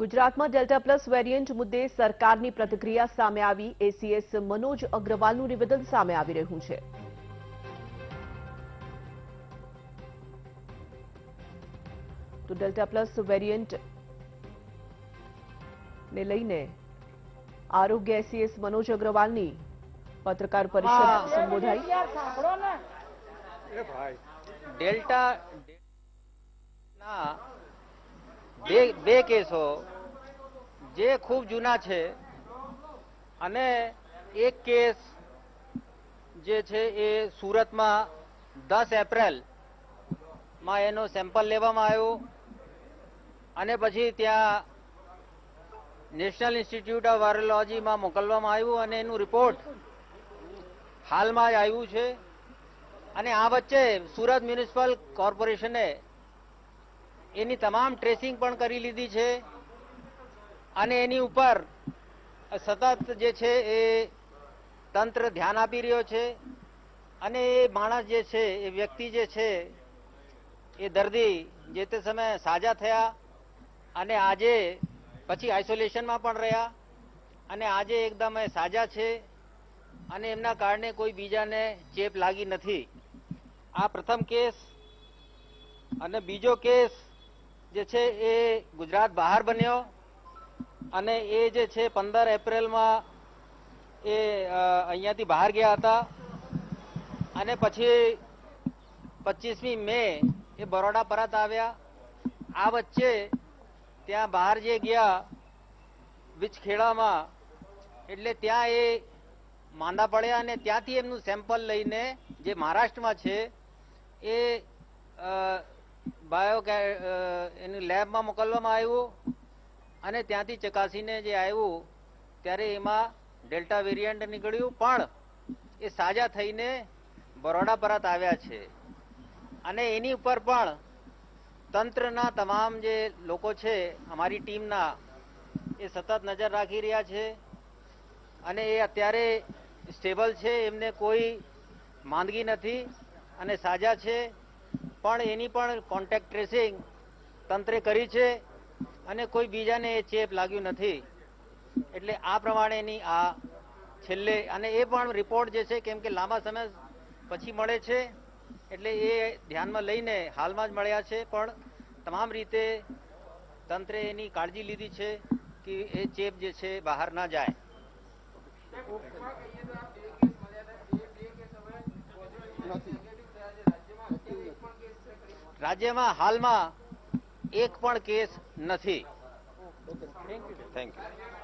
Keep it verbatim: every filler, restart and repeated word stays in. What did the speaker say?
ગુજરાતમાં delta plus variant મુદ્દે સરકારની પ્રતિક્રિયા સામે આવી એસીએસ મનોજ અગ્રવાલનું નિવેદન સામે આવી રહ્યું છે। તો ડેલ્ટા પ્લસ વેરિયન્ટ ને લઈને આરોગ્ય એસીએસ મનોજ અગ્રવાલની પત્રકાર પરિષદ સંબોધાઈ। ડેલ્ટા ના बे, बे केसो जे खूब जूना है अने एक केस जे छे ए सूरत में दस एप्रिल में एनो सैम्पल लेवामां आव्यो अने पछी त्या नेशनल इंस्टीट्यूट ऑफ वायरोलॉजी में मोकलवामां आव्यो अने एनु रिपोर्ट हाल में ज आव्युं छे। अने आ वच्चे सूरत म्युनिसिपल कॉर्पोरेशने एनी तमाम ट्रेसिंग पण करी लीधी छे अने एनी उपर सतत जे छे ए तंत्र ध्यान आपी रह्यो छे अने ए माणस जे छे ए व्यक्ति जे छे ए दर्दी जे ते समय साजा थया अने आजे पछी आइसोलेशन में पण रह्या अने आजे एकदम ए साजा छे अने एमना कारणे कोई बीजाने चेप लागी नथी। आ प्रथम केस अने बीजो केस जे छे ए गुजरात बहार बन्यो अने ए जे छे पंदर एप्रिल में ए अहींयाथी बहार गया था अने पछी पच्चीसमी मे ए बरोड़ा परत आव्या। आ वच्चे त्यां बहार जे गया विचखेड़ा में एटले त्यां ए मांदा पड्या अने त्यांथी एमनुं सैम्पल लईने जे महाराष्ट्र में छे ए बायो एनी लैब में मोकलवामां आव्युं अने त्यांथी चकासीने जे आव्युं त्यारे एमां डेल्टा वेरियंट निकळ्युं पण ए साजा थईने बरोड़ा परत आव्या छे अने एनी उपर पण तंत्रना तमाम जे लोको छे अमारी टीमना ए सतत नजर राखी रह्या छे अने ए अत्यारे स्टेबल छे, एमने कोई માંદગી નથી अने साजा छे पण एनी पण कॉन्टेक्ट ट्रेसिंग तंत्रे करी छे अने कोई बीजा ने चेप लाग्यु नथी। एटले आ प्रमाणे नी आ छेल्ले अने ए पण रिपोर्ट जे छे केम के लांबा समय पछी मळे छे एटले ए ध्यानमां लईने हालमां ज मळ्या छे पण तमाम रीते तंत्रे एनी काळजी लीधी छे कि ए चेप जे छे बहार ना जाय। राज्य में हाल में एक पण केस नहीं। Thank you.